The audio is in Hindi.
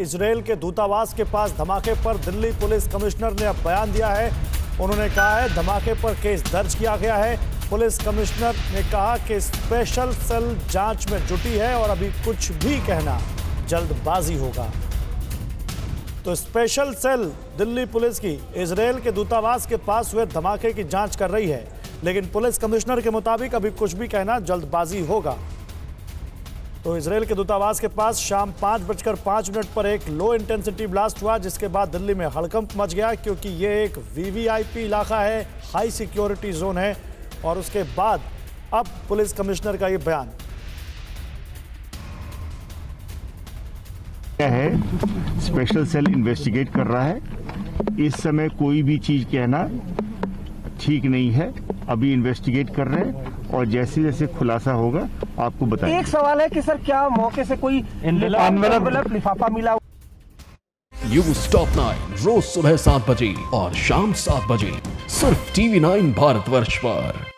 इजराइल के दूतावास के पास धमाके पर दिल्ली पुलिस कमिश्नर ने अब बयान दिया है। उन्होंने कहा है धमाके पर केस दर्ज किया गया है। पुलिस कमिश्नर ने कहा कि स्पेशल सेल जांच में जुटी है और अभी कुछ भी कहना जल्दबाजी होगा। तो स्पेशल सेल दिल्ली पुलिस की इजराइल के दूतावास के पास हुए धमाके की जांच कर रही है, लेकिन पुलिस कमिश्नर के मुताबिक अभी कुछ भी कहना जल्दबाजी होगा। तो इजराइल के दूतावास के पास शाम 5:05 पर एक लो इंटेंसिटी ब्लास्ट हुआ, जिसके बाद दिल्ली में हड़कंप मच गया, क्योंकि ये एक वीवीआईपी इलाका है, हाई सिक्योरिटी जोन है। और उसके बाद अब पुलिस कमिश्नर का ये बयान है, स्पेशल सेल इन्वेस्टिगेट कर रहा है। इस समय कोई भी चीज कहना ठीक नहीं है, अभी इन्वेस्टिगेट कर रहे हैं और जैसे जैसे खुलासा होगा आपको बताएंगे। एक सवाल है कि सर क्या मौके से कोई एनवेलप लिफाफा मिला? यू स्टॉप 9 रोज सुबह 7 बजे और शाम 7 बजे सिर्फ TV9 भारतवर्ष पर।